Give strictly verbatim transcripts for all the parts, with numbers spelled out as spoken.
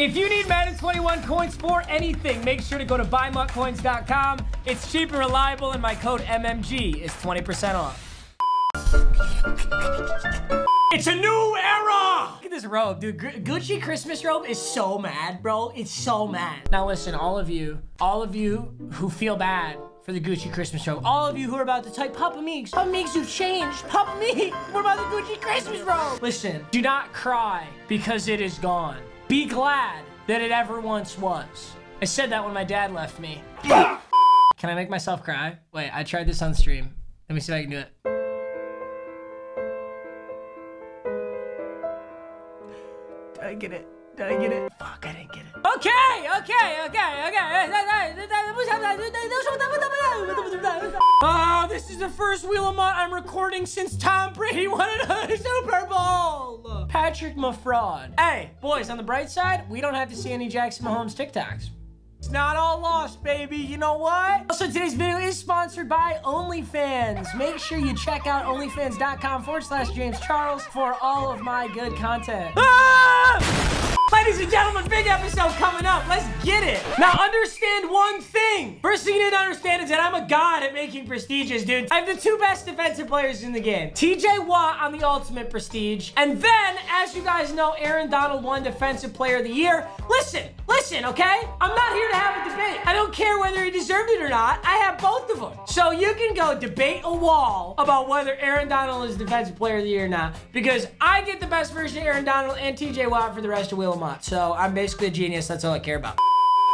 If you need Madden twenty-one coins for anything, make sure to go to buy mutt coins dot com. It's cheap and reliable, and my code M M G is twenty percent off. It's a new era! Look at this robe, dude. Gucci Christmas robe is so mad, bro. It's so mad. Now listen, all of you, all of you who feel bad for the Gucci Christmas robe, all of you who are about to type, Papa Meeks, Papa Meeks, you've changed. Papa Meeks, what about the Gucci Christmas robe? Listen, do not cry because it is gone. Be glad that it ever once was. I said that when my dad left me. Can I make myself cry? Wait, I tried this on stream. Let me see if I can do it. Did I get it? Did I get it? Fuck, I didn't get it. Okay, okay, okay, okay. Oh, this is the first Wheel of Mutt I'm recording since Tom Brady won another Super Bowl. Patrick Mahfoud. Hey, boys, on the bright side, we don't have to see any Jackson Mahomes TikToks. It's not all lost, baby. You know what? Also, today's video is sponsored by OnlyFans. Make sure you check out onlyfans dot com forward slash James Charles for all of my good content. Ah! Ladies and gentlemen, big episode coming up. Let's get it. Now, understand one thing. First thing you need to understand is that I'm a god at making prestiges, dude. I have the two best defensive players in the game. T J Watt on the ultimate prestige. And then, as you guys know, Aaron Donald won defensive player of the year. Listen, listen, okay? I'm not here to have a debate. I don't care whether he deserved it or not. I have both of them. So you can go debate a wall about whether Aaron Donald is defensive player of the year or not, because I get the best version of Aaron Donald and T J Watt for the rest of Wheel of Mutt. So I'm basically a genius. That's all I care about.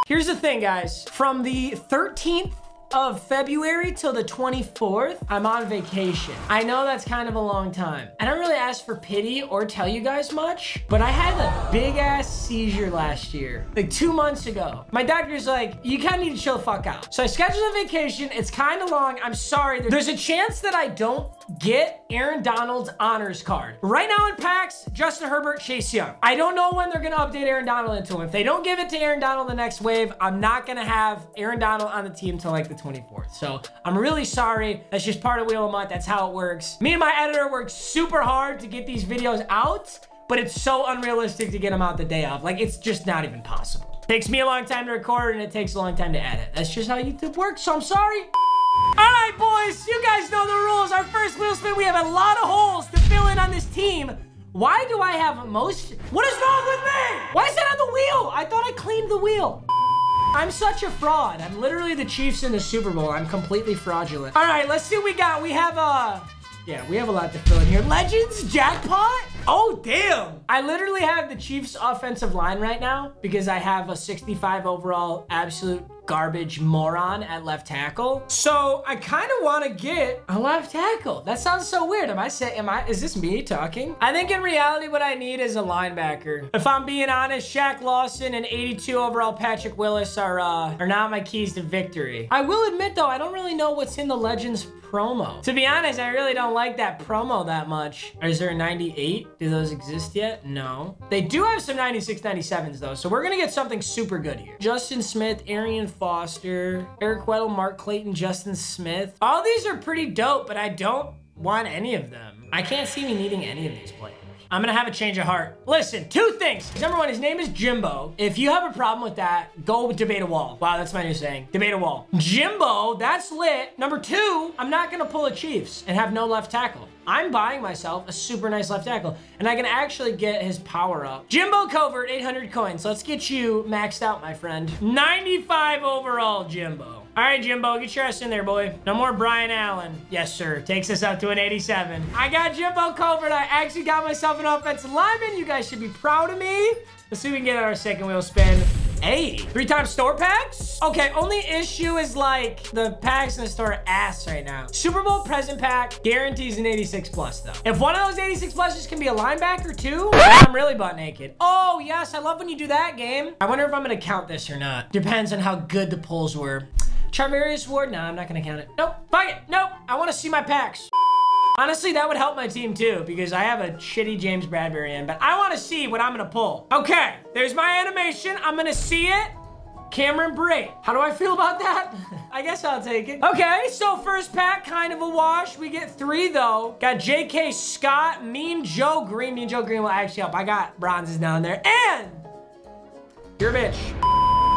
Here's the thing, guys. From the thirteenth of February till the twenty-fourth, I'm on vacation. I know that's kind of a long time. I don't really ask for pity or tell you guys much, but I had a big ass seizure last year, like two months ago. My doctor's like, you kind of need to chill the fuck out. So I scheduled a vacation. It's kind of long. I'm sorry. There's a chance that I don't get Aaron Donald's honors card. Right now in packs, Justin Herbert, Chase Young. I don't know when they're gonna update Aaron Donald into him. If they don't give it to Aaron Donald the next wave, I'm not gonna have Aaron Donald on the team till like the twenty-fourth. So I'm really sorry. That's just part of Wheel of Mutt. That's how it works. Me and my editor worked super hard to get these videos out, but it's so unrealistic to get them out the day of. Like, it's just not even possible. Takes me a long time to record and it takes a long time to edit. That's just how YouTube works, so I'm sorry. Alright, boys, you guys know the rules. Our first wheel spin, we have a lot of holes to fill in on this team. Why do I have most? What is wrong with me? Why is that on the wheel? I thought I cleaned the wheel. I'm such a fraud. I'm literally the Chiefs in the Super Bowl. I'm completely fraudulent. Alright, let's see what we got. We have a... Uh... Yeah, we have a lot to fill in here. Legends? Jackpot? Oh, damn. I literally have the Chiefs offensive line right now because I have a sixty-five overall absolute garbage moron at left tackle. So I kind of want to get a left tackle. That sounds so weird. Am I saying, am I, is this me talking? I think in reality, what I need is a linebacker. If I'm being honest, Shaq Lawson and eighty-two overall Patrick Willis are, uh, are not my keys to victory. I will admit though, I don't really know what's in the Legends promo. To be honest, I really don't like that promo that much. Is there a ninety-eight? Do those exist yet? No. They do have some ninety-six, ninety-sevens though, so we're gonna get something super good here. Justin Smith, Arian Foster, Eric Weddle, Mark Clayton, Justin Smith. All these are pretty dope, but I don't want any of them. I can't see me needing any of these players. I'm gonna have a change of heart. Listen, two things. Number one, his name is Jimbo. If you have a problem with that, go debate a wall. Wow, that's my new saying. Debate a wall. Jimbo, that's lit. Number two, I'm not gonna pull a Chiefs and have no left tackle. I'm buying myself a super nice left tackle, and I can actually get his power up. Jimbo Covert, eight hundred coins. Let's get you maxed out, my friend. ninety-five overall, Jimbo. All right, Jimbo, get your ass in there, boy. No more Brian Allen. Yes, sir. Takes us up to an eighty-seven. I got Jimbo Covert. I actually got myself an offensive lineman. You guys should be proud of me. Let's see if we can get our second wheel spin. Hey, three times store packs? Okay, only issue is like the packs in the store are ass right now. Super Bowl present pack guarantees an eighty-six plus though. If one of those eighty-six pluses can be a linebacker too, I'm really butt naked. Oh yes, I love when you do that game. I wonder if I'm gonna count this or not. Depends on how good the pulls were. Charmarius Ward, no, I'm not gonna count it. Nope, fuck it, nope, I wanna see my packs. Honestly, that would help my team too, because I have a shitty James Bradbury in, but I wanna see what I'm gonna pull. Okay, there's my animation, I'm gonna see it. Cameron Bray. How do I feel about that? I guess I'll take it. Okay, so first pack, kind of a wash. We get three though. Got J K. Scott, Mean Joe Green. Mean Joe Green will actually help. I got bronzes down there, and You're a bitch.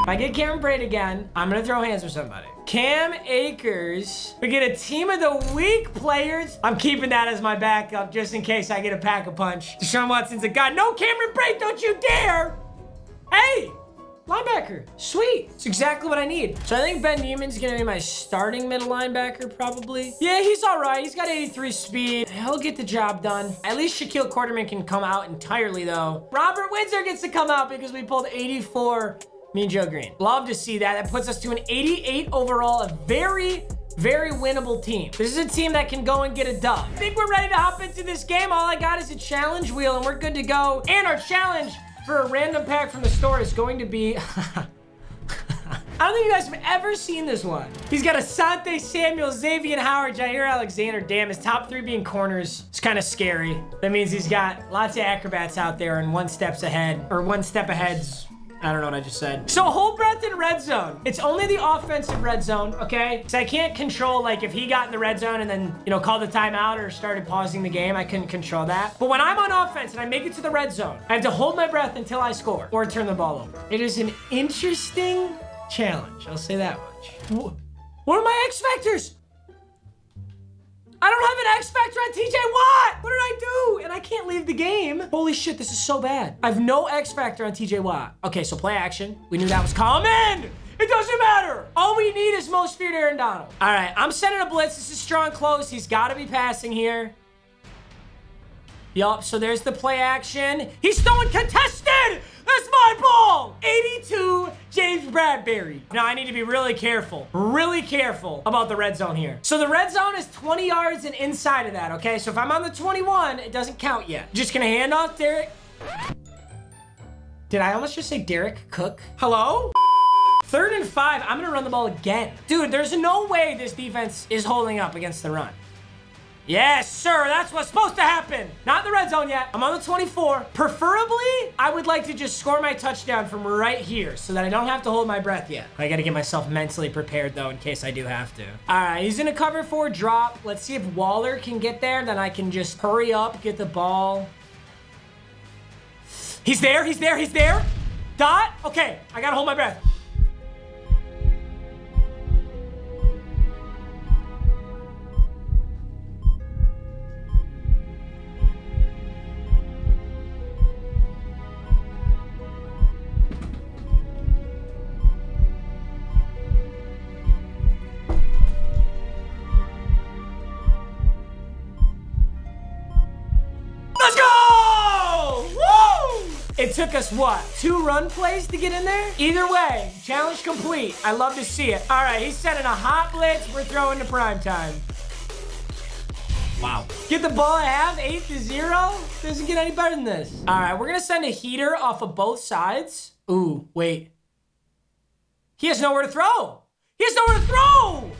If I get Cameron Bray again, I'm gonna throw hands with somebody. Cam Akers. We get a team of the week players. I'm keeping that as my backup just in case I get a pack a punch. Deshaun Watson's a god. No, Cameron Bray, don't you dare. Hey, linebacker, sweet. It's exactly what I need. So I think Ben Neiman's gonna be my starting middle linebacker probably. Yeah, he's all right. He's got eighty-three speed. He'll get the job done. At least Shaquille Quarterman can come out entirely though. Robert Windsor gets to come out because we pulled eighty-four. Mean Joe Green. Love to see that. That puts us to an eighty-eight overall. A very, very winnable team. This is a team that can go and get a dub. I think we're ready to hop into this game. All I got is a challenge wheel and we're good to go. And our challenge for a random pack from the store is going to be... I don't think you guys have ever seen this one. He's got Asante Samuel, Xavier Howard, Jair Alexander. Damn, his top three being corners. It's kind of scary. That means he's got lots of acrobats out there and one steps ahead, or one step ahead's... I don't know what I just said. So whole breadth in red zone. It's only the offensive red zone, okay? Because I can't control, like, if he got in the red zone and then, you know, called the timeout or started pausing the game, I couldn't control that. But when I'm on offense and I make it to the red zone, I have to hold my breath until I score or turn the ball over. It is an interesting challenge. I'll say that much. What are my X Factors? I don't have an X Factor on T J Watt. What did I do? And I can't leave the game. Holy shit, this is so bad. I have no X Factor on T J Watt. Okay, so play action. We knew that was coming. It doesn't matter. All we need is most feared Aaron Donald. All right, I'm sending a blitz. This is strong close. He's got to be passing here. Yup, so there's the play action. He's throwing contested. That's my ball. eighty-two, James Bradbury. Now I need to be really careful, really careful about the red zone here. So the red zone is twenty yards and inside of that, okay? So if I'm on the twenty-one, it doesn't count yet. Just gonna hand off Derek. Did I almost just say Derek Cook? Hello? Third and five, I'm gonna run the ball again. Dude, there's no way this defense is holding up against the run. Yes, sir. That's what's supposed to happen. Not in the red zone yet. I'm on the twenty-four. Preferably, I would like to just score my touchdown from right here so that I don't have to hold my breath yet. I got to get myself mentally prepared, though, in case I do have to. All right, he's in a cover four drop. Let's see if Waller can get there. Then I can just hurry up, get the ball. He's there. He's there. He's there. Dot. Okay, I got to hold my breath. It took us, what, two run plays to get in there? Either way, challenge complete. I love to see it. All right, he's sending a hot blitz. We're throwing to prime time. Wow. Get the ball at half, eight to zero. Doesn't get any better than this. All right, we're going to send a heater off of both sides. Ooh, wait. He has nowhere to throw. He has nowhere to throw.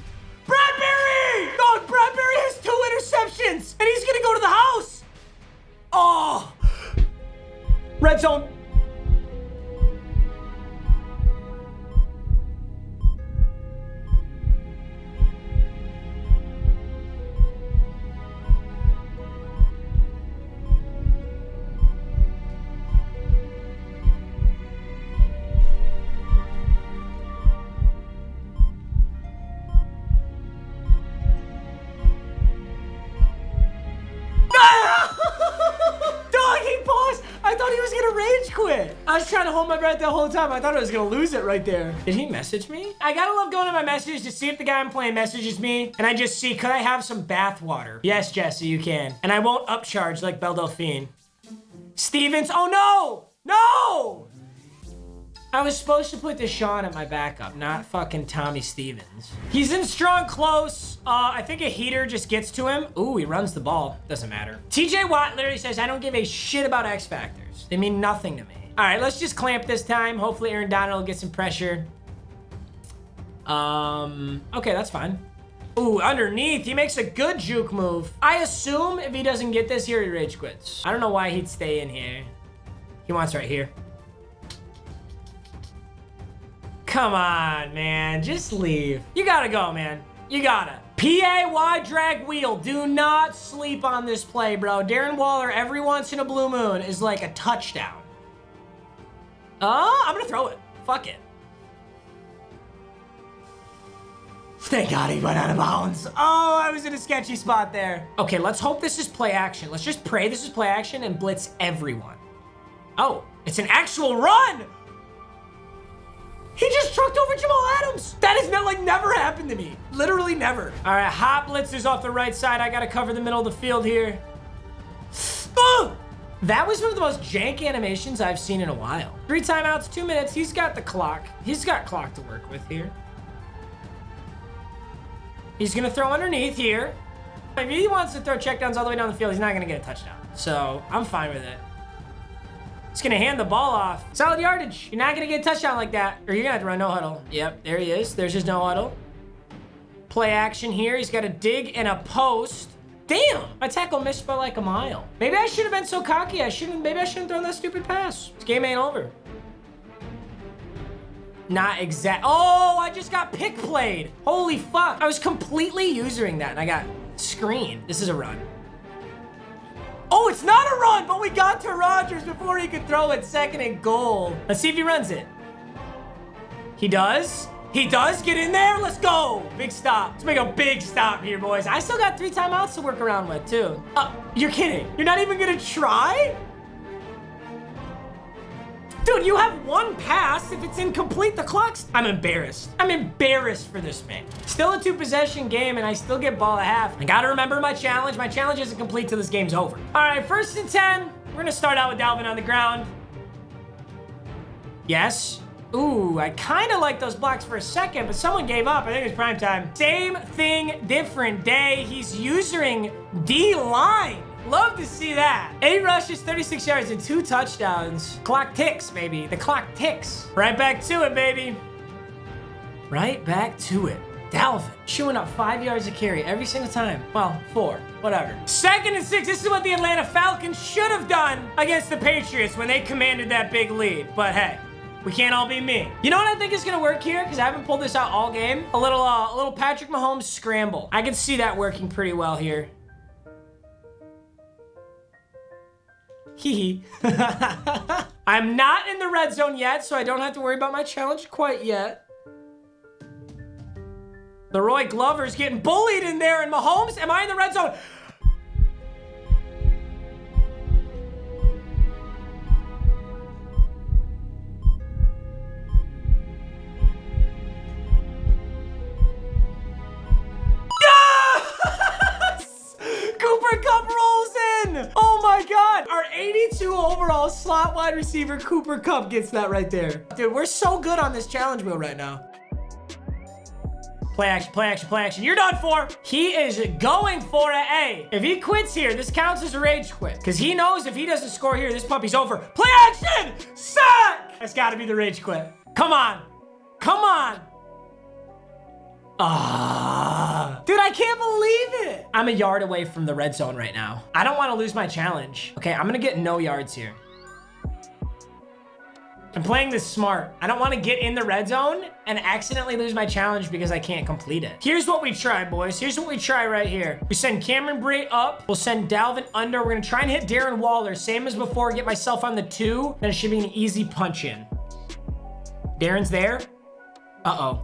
Bradbury! No, Bradbury has two interceptions, and he's going to go to the house. Oh. Red zone. I was trying to hold my breath the whole time. I thought I was gonna lose it right there. Did he message me? I gotta love going to my messages to see if the guy I'm playing messages me. And I just see, could I have some bath water? Yes, Jesse, you can. And I won't upcharge like Belle Delphine. Stevens, oh no, no! I was supposed to put Deshaun at my backup, not fucking Tommy Stevens. He's in strong close. Uh, I think a heater just gets to him. Ooh, he runs the ball. Doesn't matter. T J Watt literally says, I don't give a shit about X Factors. They mean nothing to me. All right, let's just clamp this time. Hopefully Aaron Donald gets some pressure. Um, okay, that's fine. Ooh, underneath, he makes a good juke move. I assume if he doesn't get this here, he rage quits. I don't know why he'd stay in here. He wants right here. Come on, man, just leave. You gotta go, man, you gotta. P A Y drag wheel. Do not sleep on this play, bro. Darren Waller, every once in a blue moon, is like a touchdown. Oh, I'm gonna throw it. Fuck it. Thank God he went out of bounds. Oh, I was in a sketchy spot there. Okay, let's hope this is play action. Let's just pray this is play action and blitz everyone. Oh, it's an actual run! He just trucked over Jamal Adams. That has not, like, never happened to me. Literally never. All right, hot blitzers off the right side. I got to cover the middle of the field here. Oh! That was one of the most jank animations I've seen in a while. Three timeouts, two minutes. He's got the clock. He's got clock to work with here. He's going to throw underneath here. If he wants to throw checkdowns all the way down the field, he's not going to get a touchdown. So I'm fine with it. He's gonna hand the ball off. Solid yardage. You're not gonna get a touchdown like that, or you're gonna have to run no huddle. Yep, there he is. There's his no huddle. Play action here. He's got a dig and a post. Damn, my tackle missed by like a mile. Maybe I should have been so cocky. I shouldn't, maybe I shouldn't throw that stupid pass. This game ain't over. Not exact. Oh, I just got pick played. Holy fuck. I was completely usering that and I got screened. This is a run. Oh, it's not a run, but we got to Rodgers before he could throw it. Second and goal. Let's see if he runs it. He does. He does. Get in there. Let's go. Big stop. Let's make a big stop here, boys. I still got three timeouts to work around with, too. Uh, you're kidding. You're not even going to try? Dude, you have one pass. If it's incomplete, the clock's... I'm embarrassed. I'm embarrassed for this man. Still a two-possession game, and I still get ball at half. I gotta remember my challenge. My challenge isn't complete till this game's over. All right, first and ten. We're gonna start out with Dalvin on the ground. Yes. Ooh, I kind of like those blocks for a second, but someone gave up. I think it was prime time. Same thing, different day. He's using D-line. Love to see that. Eight rushes, thirty-six yards, and two touchdowns. Clock ticks, baby. The clock ticks. Right back to it, baby. Right back to it. Dalvin chewing up five yards of carry every single time. Well, four, whatever. Second and six. This is what the Atlanta Falcons should have done against the Patriots when they commanded that big lead. But hey, we can't all be me. You know what I think is gonna work here? Because I haven't pulled this out all game. A little, uh, a little Patrick Mahomes scramble. I can see that working pretty well here. Hee hee. I'm not in the red zone yet, so I don't have to worry about my challenge quite yet. Leroy Glover's getting bullied in there, and Mahomes, am I in the red zone? eighty-two overall slot wide receiver Cooper Kupp gets that right there. Dude, we're so good on this challenge wheel right now. Play action, play action, play action. You're done for. He is going for an A. If he quits here, this counts as a rage quit. Because he knows if he doesn't score here, this puppy's over. Play action! Sack! That's got to be the rage quit. Come on. Come on. Ah, dude, I can't believe it. I'm a yard away from the red zone right now. I don't want to lose my challenge. Okay, I'm going to get no yards here. I'm playing this smart. I don't want to get in the red zone and accidentally lose my challenge because I can't complete it. Here's what we try, boys. Here's what we try right here. We send Cameron Bray up. We'll send Dalvin under. We're going to try and hit Darren Waller. Same as before. Get myself on the two. Then it should be an easy punch in. Darren's there. Uh-oh.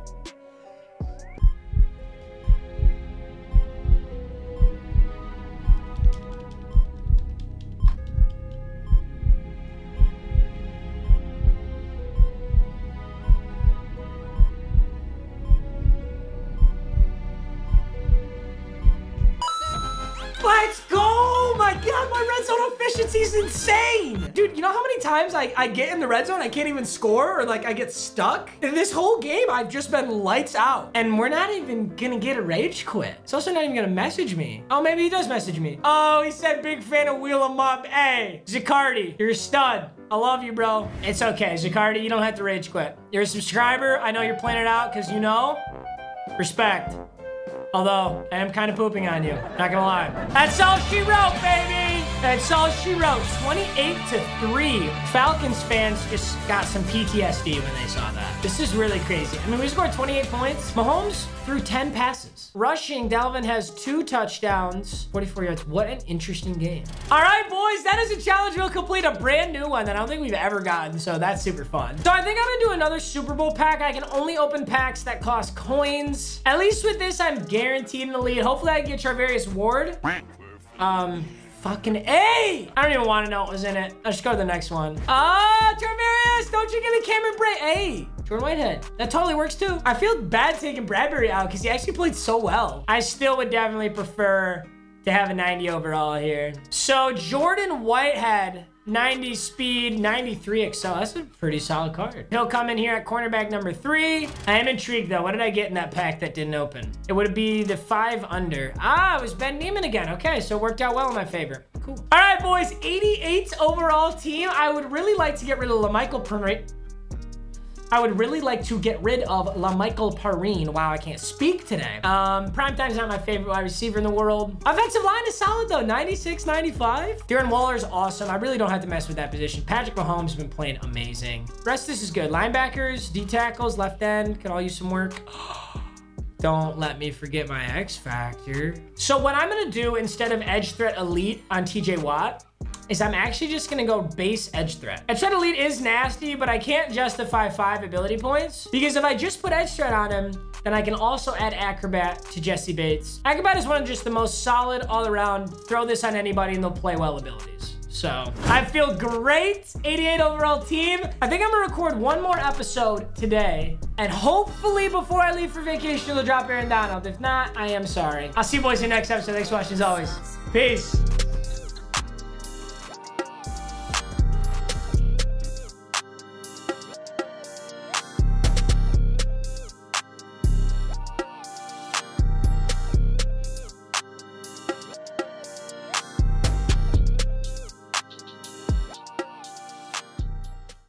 He's insane. Dude, you know how many times I, I get in the red zone, I can't even score, or like I get stuck? In this whole game, I've just been lights out. And we're not even gonna get a rage quit. It's also not even gonna message me. Oh, maybe he does message me. Oh, he said big fan of Wheel of Mutt. Hey, Zuccardi, you're a stud. I love you, bro. It's okay, Zuccardi, you don't have to rage quit. You're a subscriber. I know you're playing it out because you know, respect. Although, I am kind of pooping on you, not gonna lie. That's all she wrote, baby. That's all she wrote. twenty-eight to three. Falcons fans just got some P T S D when they saw that. This is really crazy. I mean, we scored twenty-eight points. Mahomes threw ten passes. Rushing, Dalvin has two touchdowns, forty-four yards. What an interesting game. All right, boys, that is a challenge. We'll complete a brand new one that I don't think we've ever gotten, so that's super fun. So I think I'm gonna do another Super Bowl pack. I can only open packs that cost coins. At least with this, I'm guaranteed an elite. Hopefully I can get Charmarius Ward. Um... Fucking A! I don't even want to know what was in it. I'll just go to the next one. Ah, Charmarius, don't you give me Cameron Bray. A! Jordan Whitehead. That totally works too. I feel bad taking Bradbury out because he actually played so well. I still would definitely prefer to have a ninety overall here. So Jordan Whitehead, ninety speed, ninety-three excel. That's a pretty solid card. He'll come in here at cornerback number three. I am intrigued though. What did I get in that pack that didn't open? It would be the five under. Ah, it was Ben Neiman again. Okay, so it worked out well in my favor. Cool. All right, boys, eighty-eight overall team. I would really like to get rid of La'Mical Perine. I would really like to get rid of La'Mical Perine. Wow, I can't speak today. Um, Primetime's not my favorite wide receiver in the world. Offensive line is solid though, ninety-six, ninety-five. Darren Waller is awesome. I really don't have to mess with that position. Patrick Mahomes has been playing amazing. Rest this is good. Linebackers, D tackles, left end, could all use some work. Don't let me forget my X factor. So what I'm gonna do instead of edge threat elite on T J Watt is I'm actually just gonna go base edge threat. Edge threat elite is nasty, but I can't justify five ability points because if I just put edge threat on him, then I can also add acrobat to Jesse Bates. Acrobat is one of just the most solid all around, throw this on anybody and they'll play well abilities. So I feel great, eighty-eight overall team. I think I'm gonna record one more episode today and hopefully before I leave for vacation, it'll drop Aaron Donald. If not, I am sorry. I'll see you boys in the next episode. Thanks for watching as always. Peace.